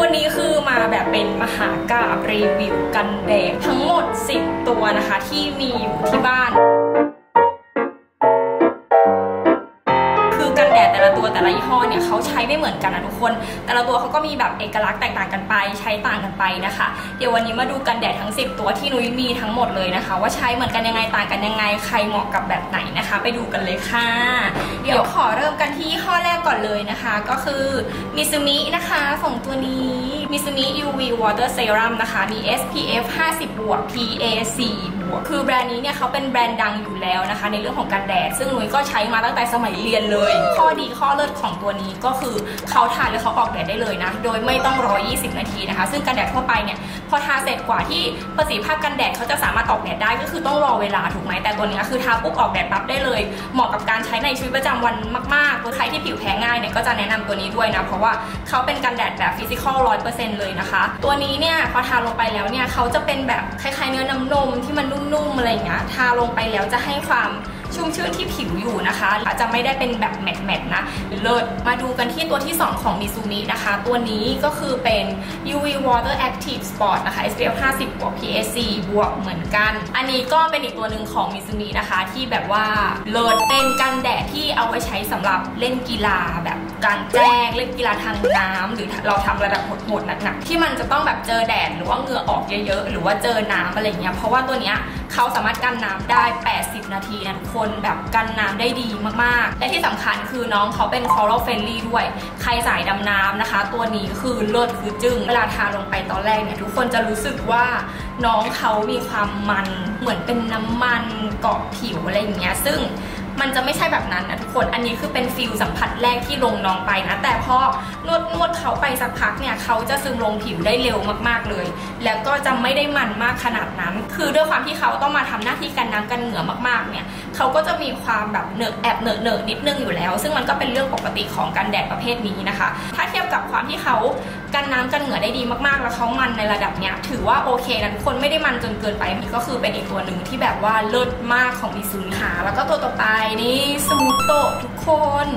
วันนี้คือมาแบบเป็นมหากาพย์รีวิวกันแดดทั้งหมด10ตัวนะคะที่มีอยู่ที่บ้านแต่ละยี่ห้อเนี่ยเขาใช้ไม่เหมือนกันนะทุกคนแต่ละตัวเขาก็มีแบบเอกลักษณ์แตกต่างกันไปใช้ต่างกันไปนะคะเดี๋ยววันนี้มาดูกันแดดทั้ง10ตัวที่นุ้ยมีทั้งหมดเลยนะคะว่าใช้เหมือนกันยังไงต่างกันยังไงใครเหมาะกับแบบไหนนะคะไปดูกันเลยค่ะเดี๋ยวขอเริ่มกันที่ยี่ห้อแรกก่อนเลยนะคะก็คือ Mizumi นะคะของตัวนี้ Mizumi UV Water Serum นะคะมี SPF 50+ PA 4คือแบรนด์นี้เนี่ยเขาเป็นแบรนด์ดังอยู่แล้วนะคะในเรื่องของการแดดซึ่งนุ้ยก็ใช้มาตั้งแต่สมัยเรียนเลยข้อดีข้อเลิศของตัวนี้ก็คือเขาทาแล้วเขาออกแดดได้เลยนะโดยไม่ต้องรอ20นาทีนะคะซึ่งการแดดทั่วไปเนี่ยพอทาเสร็จกว่าที่ประสิทธิภาพการแดดเขาจะสามารถออกแดดได้ก็คือต้องรอเวลาถูกไหมแต่ตัวนี้คือทาปุ๊บออกแดดปั๊บได้เลยเหมาะกับการใช้ในชีวิตประจำวันมากๆคนไทยที่ผิวแพ้ง่ายเนี่ยก็จะแนะนำตัวนี้ด้วยนะเพราะว่าเขาเป็นการแดดแบบฟิสิกอล 100% เลยนะคะตัวนี้เนี่ยพอทาลงไปแล้วเนี่ยเขาจะเป็นแบบคล้ายๆเนื้อน้ำนมที่มันนุ่มๆอะไรอย่างเงี้ยทาลงไปแล้วจะให้ความชุ่มชื่นที่ผิวอยู่นะคะอาจจะไม่ได้เป็นแบบแมทๆนะเลิศมาดูกันที่ตัวที่2ของ Mizumi นะคะตัวนี้ก็คือเป็น UV Water Active Sport นะคะ SPF 50 บวก PA 4 บวกเหมือนกันอันนี้ก็เป็นอีกตัวหนึ่งของ Mizumi นะคะที่แบบว่าเลิศเป็นกันแดดที่เอาไว้ใช้สำหรับเล่นกีฬาแบบการแจ้งเล่นกีฬาทางน้ำหรือเราทำระดับโหดๆหนักๆที่มันจะต้องแบบเจอแดดหรือว่าเหงื่อออกเยอะๆหรือว่าเจอน้ำอะไรเงี้ยเพราะว่าตัวเนี้ยเขาสามารถกันน้ำได้80นาทีนะทุกคนแบบกันน้ำได้ดีมากๆและที่สำคัญคือน้องเขาเป็น Coral Friendly ด้วยใครสายดำน้ำนะคะตัวนี้คือเลิศคือจึ้งเวลาทาลงไปตอนแรกเนี่ยทุกคนจะรู้สึกว่าน้องเขามีความมันเหมือนเป็นน้ำมันเกาะผิวอะไรอย่างเงี้ยซึ่งมันจะไม่ใช่แบบนั้นนะทุกคนอันนี้คือเป็นฟิลสัมผัสแรกที่ลงน้องไปนะแต่พอนวดเขาไปสักพักเนี่ยเขาจะซึมลงผิวได้เร็วมากๆเลยแล้วก็จะไม่ได้มันมากขนาดนั้นคือด้วยความที่เขาต้องมาทำหน้าที่กันน้ำกันเหงื่อมากๆเนี่ยเขาก็จะมีความแบบเหนอะแอบเหนอะนิดนึงอยู่แล้วซึ่งมันก็เป็นเรื่องปกติของการแดดประเภทนี้นะคะถ้าเทียบกับความที่เขากันน้ำกันเหงื่อได้ดีมากๆแล้วเขามันในระดับเนี้ยถือว่าโอเคนะทุกคนไม่ได้มันจนเกินไปนี่ก็คือเป็นอีกตัวหนึ่งที่แบบว่าเลิศมากของมิซูมิค่ะแล้วก็ตัวต่อไปนี่ซูโตะทุกคน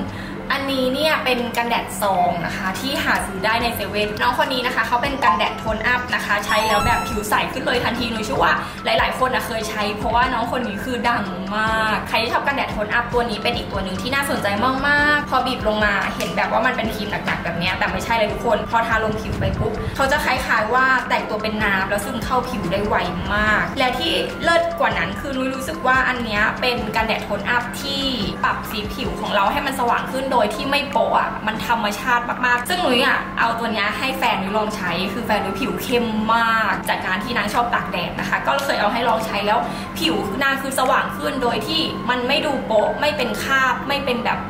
อันนี้เนี่ยเป็นกันแดดซองนะคะที่หาซื้อได้ในเซเว่นน้องคนนี้นะคะเขาเป็นกันแดดโทนอัพนะคะใช้แล้วแบบผิวใสขึ้นเลยทันทีนุ้ยเชื่อว่าหลายๆคนนะเคยใช้เพราะว่าน้องคนนี้คือดังมากใครที่ชอบกันแดดโทนอัพตัวนี้เป็นอีกตัวหนึ่งที่น่าสนใจมากๆพอบีบลงมาเห็นแบบว่ามันเป็นครีมหนักๆแบบนี้แต่ไม่ใช่เลยทุกคนพอทาลงผิวไปปุ๊บเขาจะคล้ายๆว่าแตกตัวเป็นน้ำแล้วซึมเข้าผิวได้ไวมากและที่เลิศกว่านั้นคือนุ้ยรู้สึกว่าอันนี้เป็นกันแดดโทนอัพที่ปรับสีผิวของเราให้มันสว่างขึ้นโดยที่ไม่โปะอ่ะมันธรรมชาติมากๆซึ่งนุ้ยอ่ะเอาตัวนี้ให้แฟนนุ้ยลองใช้คือแฟนนุ้ยผิวเข้มมากจากการที่นางชอบตากแดดนะคะก็เคยเอาให้ลองใช้แล้วผิวนางคือสว่างขึ้นโดยที่มันไม่ดูโปะไม่เป็นคราบไม่เป็นแบบ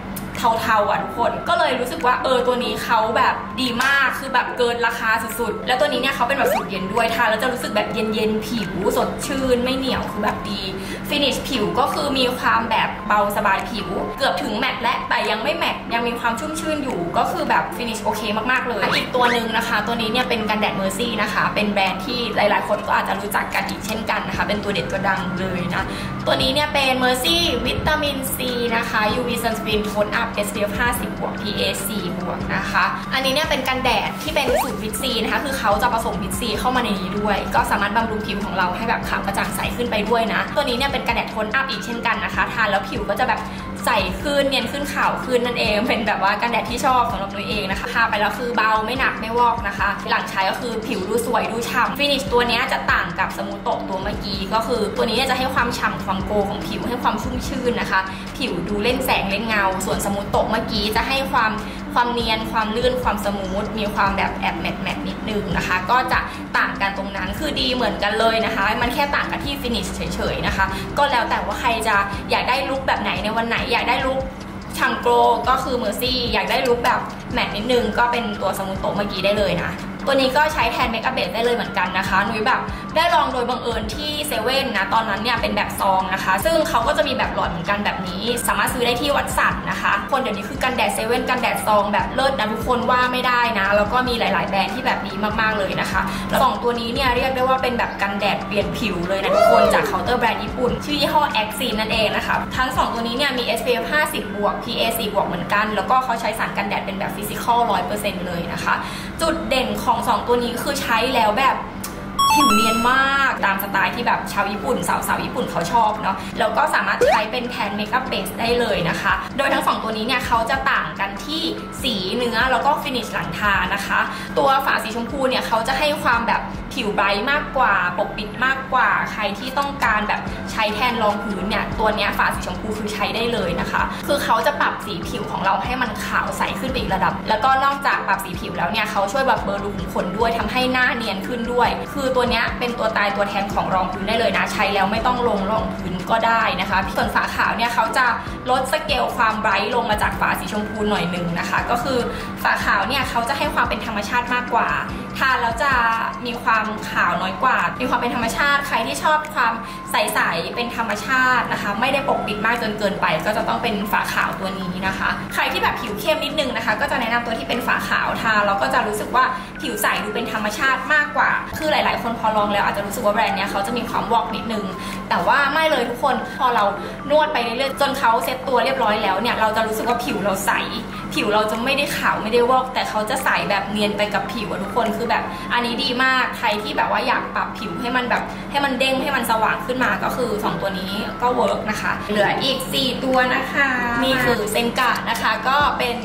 เทาๆอ่ะทุกคนก็เลยรู้สึกว่าตัวนี้เขาแบบดีมากคือแบบเกินราคาสุดๆแล้วตัวนี้เนี่ยเขาเป็นแบบสูตรเย็นด้วยทาแล้วจะรู้สึกแบบเย็นๆผิวสดชื่นไม่เหนียวคือแบบดีฟินิชผิวก็คือมีความแบบเบาสบายผิวเกือบถึงแมตต์และแต่ยังไม่แมตต์ยังมีความชุ่มชื่นอยู่ก็คือแบบฟินิชโอเคมากๆเลยอีกตัวหนึ่งนะคะตัวนี้เนี่ยเป็นกันแดด Mercy นะคะเป็นแบรนด์ที่หลายๆคนก็อาจจะรู้จักกันอีกเช่นกันนะคะเป็นตัวเด็ดตัวดังเลยนะตัวนี้เนี่ยเป็น Mercy Vitamin C นะคะ UV Sunscreen Tone Up SPF 50 บวก PA 4 บวกนะคะอันนี้เนี่ยเป็นกันแดดที่เป็นสูตรวิตซีนะคะคือเขาจะผสมวิตซีเข้ามาในนี้ด้วยก็สามารถบำรุงผิวของเราให้แบบขาวกระจ่างใสขึ้นไปด้วยนะตัวนี้เนี่ยเป็นกันแดดโทนอัพอีกเช่นกันนะคะทานแล้วผิวก็จะแบบใสขึ้นเนียนขึ้นขาวขึ้นนั่นเองเป็นแบบว่ากันแดดที่ชอบสำหรับนุ้ยเองนะคะทาไปแล้วคือเบาไม่หนักไม่วอกนะคะหลังใช้ก็คือผิวดูสวยดูฉ่ำฟินิชตัวนี้จะต่างกับสมูทโตะตัวเมื่อกี้ก็คือตัวนี้จะให้ความฉ่ำความโกของผิวให้ความชุ่มชื่นนะคะผิวดูเล่นแสงเล่นเงาส่วนสมูทโตะเมื่อกี้จะให้ความเนียนความลื่นความสมูทมีความแบบแอบแมทนิดนึงนะคะก็จะต่างกันตรงนั้นคือดีเหมือนกันเลยนะคะมันแค่ต่างกันที่ฟินิชเฉยๆนะคะก็แล้วแต่ว่าใครจะอยากได้ลุคแบบไหนในวันไหนอยากได้ลุคฉ่ำโกลก็คือ Mercy อยากได้ลุคแบบแมทนิดนึงก็เป็นตัวสมูทโตะเมื่อกี้ได้เลยนะตัวนี้ก็ใช้แทนเมคอัพเบสได้เลยเหมือนกันนะคะนุ้ยแบบได้ลองโดยบังเอิญที่เซเว่นนะตอนนั้นเนี่ยเป็นแบบซองนะคะซึ่งเขาก็จะมีแบบหลอดเหมือนกันแบบนี้สามารถซื้อได้ที่วัดสันนะคะคนเดี๋ยวนี้คือกันแดดเซเว่นกันแดดซองแบบเลิศนะทุกคนว่าไม่ได้นะแล้วก็มีหลายๆแบรนด์ที่แบบดีมากๆเลยนะคะแล้ว2ตัวนี้เนี่ยเรียกได้ว่าเป็นแบบกันแดดเปลี่ยนผิวเลยนะทุกคนจากเคาน์เตอร์แบรนด์ญี่ปุ่นชื่อยี่ห้อแอคซีนนั่นเองนะคะทั้ง2ตัวนี้เนี่ยมี SPF 50 บวก PA 4 บวกเหมือนกันแล้วก็เขาใช้สารกันแดดเป็นแบบ ฟิสิกอล 100% เลยนะคะจุดเด่นของ2ตัวนี้คือใช้แล้วแบบผิวเนียนมากตามสไตล์ที่แบบชาวญี่ปุ่นสาวญี่ปุ่นเขาชอบเนาะแล้วก็สามารถใช้เป็นแทนเมคอัพเบสได้เลยนะคะโดยทั้ง2ตัวนี้เนี่ยเขาจะต่างกันที่สีเนื้อแล้วก็ฟินิชหลังทานะคะตัวฝาสีชมพูเนี่ยเขาจะให้ความแบบผิวไบรท์มากกว่าปกปิดมากกว่าใครที่ต้องการแบบใช้แทนรองพื้นเนี่ยตัวนี้ฝาสีชมพูคือใช้ได้เลยนะคะคือเขาจะปรับสีผิวของเราให้มันขาวใสขึ้นไปอีกระดับแล้วก็นอกจากปรับสีผิวแล้วเนี่ยเขาช่วยแบบเบลอรูขุมขนด้วยทำให้หน้าเนียนขึ้นด้วยคือตัวนี้เป็นตัวตายตัวแทนของรองพื้นได้เลยนะใช้แล้วไม่ต้องลงรองพื้นก็ได้นะคะส่วนฝาขาวเนี่ยเขาจะลดสเกลความไบรท์ลงมาจากฝาสีชมพูหน่อยนึงนะคะก็คือฝาขาวเนี่ยเขาจะให้ความเป็นธรรมชาติมากกว่าทาแล้วจะมีความขาวน้อยกว่ามีความเป็นธรรมชาติใครที่ชอบความใสๆเป็นธรรมชาตินะคะไม่ได้ปกปิดมากจนเกินไปก็จะต้องเป็นฝาขาวตัวนี้นะคะใครที่แบบผิวเข้มนิดนึงนะคะก็จะแนะนำตัวที่เป็นฝาขาวทาเราก็จะรู้สึกว่าผิวใสดูเป็นธรรมชาติมากกว่าคือหลายๆคนพอลองแล้วอาจจะรู้สึกว่าแบรนด์เนี้ยเขาจะมีความวอกนิดนึงแต่ว่าไม่เลยทุกคนพอเรานวดไปเรื่อยๆจนเขาเซ็ตตัวเรียบร้อยแล้วเนี่ยเราจะรู้สึกว่าผิวเราใสผิวเราจะไม่ได้ขาวไม่ได้วอกแต่เขาจะใสแบบเนียนไปกับผิวทุกคนคือแบบอันนี้ดีมากใครที่แบบว่าอยากปรับผิวให้มันแบบให้มันเด้งให้มันสว่างขึ้นมาก็คือ2ตัวนี้ก็เวิร์กนะคะเหลืออีก4ตัวนะคะนี่คือเซนกะนะคะก็เป็น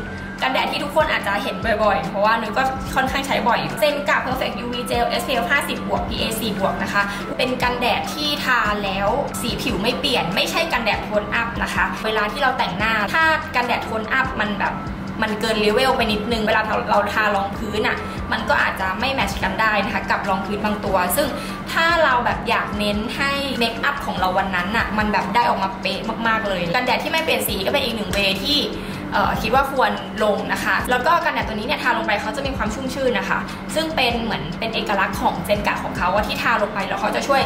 กันแดดที่ทุกคนอาจจะเห็นบ่อยๆเพราะว่านุ้ยก็ค่อนข้างใช้บ่อยเซนกะ Perfect UV Gel SPF 50 บวก PA 4 บวกนะคะเป็นกันแดดที่ทาแล้วสีผิวไม่เปลี่ยนไม่ใช่กันแดดโทนอัพนะคะเวลาที่เราแต่งหน้าถ้ากันแดดโทนอัพมันเกินเลเวลไปนิดนึงเวลาเราทารองพื้นอ่ะมันก็อาจจะไม่แมทช์กันได้นะคะกับรองพื้นบางตัวซึ่งถ้าเราแบบอยากเน้นให้เมคอัพของเราวันนั้นอ่ะมันแบบได้ออกมาเป๊ะมากๆเลยกันแดดที่ไม่เปลี่ยนสีก็เป็นอีกหนึ่งเวที่คิดว่าควรลงนะคะแล้วก็กันแดดตัวนี้เนี่ยทาลงไปเขาจะมีความชุ่มชื่นนะคะซึ่งเป็นเหมือนเป็นเอกลักษณ์ของเซนกะของเขาว่าที่ทาลงไปแล้วเขาจะช่วย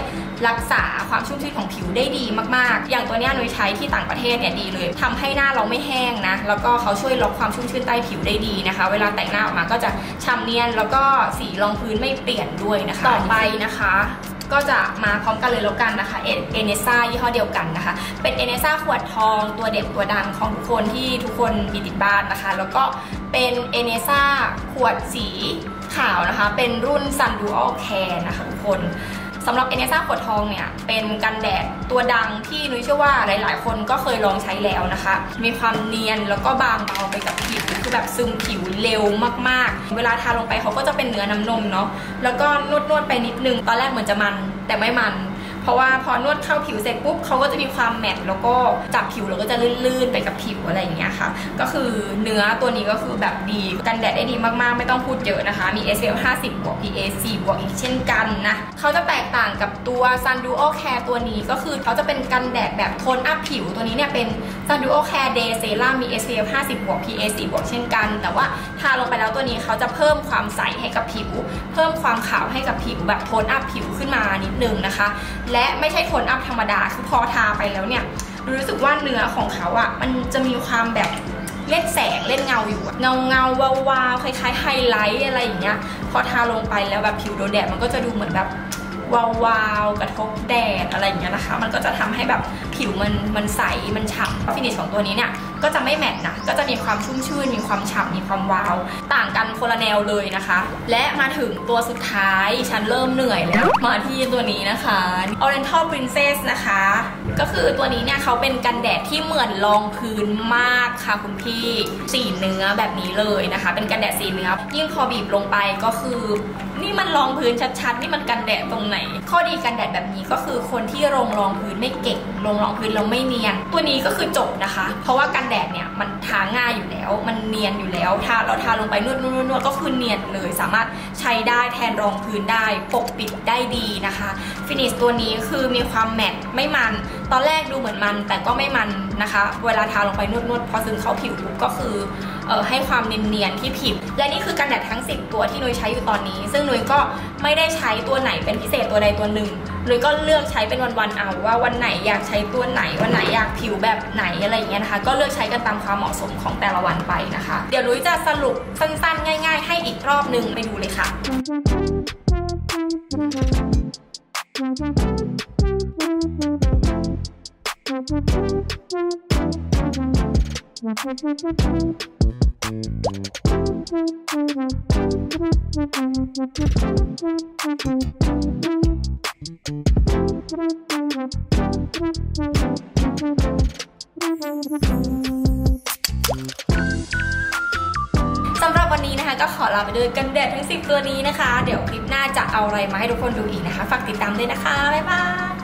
รักษาความชุ่มชื้นของผิวได้ดีมากๆอย่างตัวนี้นุ้ยใช้ที่ต่างประเทศเนี่ยดีเลยทำให้หน้าเราไม่แห้งนะแล้วก็เขาช่วยล็อกความชุ่มชื้นใต้ผิวได้ดีนะคะเวลาแต่งหน้าออกมาก็จะชำเนียนแล้วก็สีรองพื้นไม่เปลี่ยนด้วยนะคะต่อไปนะคะก็จะมาพร้อมกันเลยแล้วกันนะคะAnessiaยี่ห้อเดียวกันนะคะเป็นAnessiaขวดทองตัวเด็ดตัวดังของทุกคนที่ทุกคนมีติดบ้านนะคะแล้วก็เป็นAnessiaขวดสีขาวนะคะเป็นรุ่น Sun Duo Care นะคะทุกคนสำหรับAnessiaขวดทองเนี่ยเป็นกันแดดตัวดังที่นุ้ยเชื่อว่าหลายๆคนก็เคยลองใช้แล้วนะคะมีความเนียนแล้วก็บางเบาไปกับผิวคือแบบซึมผิวเร็วมากๆเวลาทาลงไปเขาก็จะเป็นเนื้อน้ำนมเนาะแล้วก็นวดไปนิดนึงตอนแรกเหมือนจะมันแต่ไม่มันเพราะว่าพอนวดเข้าผิวเสร็จปุ๊บเขาก็จะมีความแมตต์แล้วก็จับผิวแล้วก็จะลื่นๆไปกับผิวอะไรอย่างเงี้ยค่ะก็คือเนื้อตัวนี้ก็คือแบบดีกันแดดได้ดีมากๆไม่ต้องพูดเยอะนะคะมี SPF 50 บวก PA 4 บวกอีกเช่นกันนะเขาจะแตกต่างกับตัว Sun Duo Care ตัวนี้ก็คือเขาจะเป็นกันแดดแบบโทนอัพผิวตัวนี้เนี่ยเป็น Sun Duo Care Day Serum มี SPF 50 บวก PA 4 บวกเช่นกันแต่ว่าทาลงไปแล้วตัวนี้เขาจะเพิ่มความใสให้กับผิวเพิ่มความขาวให้กับผิวแบบโทนอัพผิวขึ้นมานิดนึงนะคะและไม่ใช่โทนอัพธรรมดาคือพอทาไปแล้วเนี่ยรู้สึกว่าเนื้อของเขาอะมันจะมีความแบบเล่นแสงเล่นเงาอยู่เงาๆวาวๆคล้ายๆไฮไลท์อะไรอย่างเงี้ยพอทาลงไปแล้วแบบผิวโดนแดดมันก็จะดูเหมือนแบบวาวๆกระทบแดดอะไรอย่างเงี้ยนะคะมันก็จะทำให้แบบผิวมันใสมันฉ่ำฟินิชของตัวนี้เนี่ยก็จะไม่แมตต์นะก็จะมีความชุ่มชื่นมีความฉ่ำมีความวาวต่างกันคนละแนวเลยนะคะและมาถึงตัวสุดท้ายฉันเริ่มเหนื่อยแล้วมาที่ตัวนี้นะคะ Oriental Princess นะคะก็คือตัวนี้เนี่ยเขาเป็นกันแดดที่เหมือนรองพื้นมากค่ะคุณพี่สีเนื้อแบบนี้เลยนะคะเป็นกันแดดสีเนื้อยิ่งพอบีบลงไปก็คือนี่มันรองพื้นชัดๆนี่มันกันแดดตรงไหนข้อดีกันแดดแบบนี้ก็คือคนที่รองพื้นไม่เก่งรองพื้นเราไม่เนียนตัวนี้ก็คือจบนะคะเพราะว่ากันแดดเนี่ยมันทาง่ายอยู่แล้วมันเนียนอยู่แล้วทาเราทาลงไปนวดก็คือเนียนเลยสามารถใช้ได้แทนรองพื้นได้ปกปิดได้ดีนะคะฟินิชตัวนี้คือมีความแมตต์ไม่มันตอนแรกดูเหมือนมันแต่ก็ไม่มันนะคะเวลาทาลงไปนวดพอซึมเข้าผิวก็คือให้ความเนียนที่ผิวและนี่คือกันแดดทั้ง10ตัวที่นุ้ยใช้อยู่ตอนนี้ซึ่งนุ้ยก็ไม่ได้ใช้ตัวไหนเป็นพิเศษตัวใดตัวหนึ่งนุ้ยก็เลือกใช้เป็นวันๆเอาว่าวันไหนอยากใช้ตัวไหนวันไหนอยากผิวแบบไหนอะไรอย่างเงี้ยนะคะก็เลือกใช้กันตามความเหมาะสมของแต่ละวันไปนะคะเดี๋ยวนุ้ยจะสรุปสั้นๆง่ายๆให้อีกรอบนึงไปดูเลยค่ะWe'll be right back. สำหรับวันนี้นะคะก็ขอลาไปด้วยกันแดดทั้ง10ตัวนี้นะคะเดี๋ยวคลิปหน้าจะเอาอะไรมาให้ทุกคนดูอีกนะคะฝากติดตามด้วยนะคะบ๊ายบาย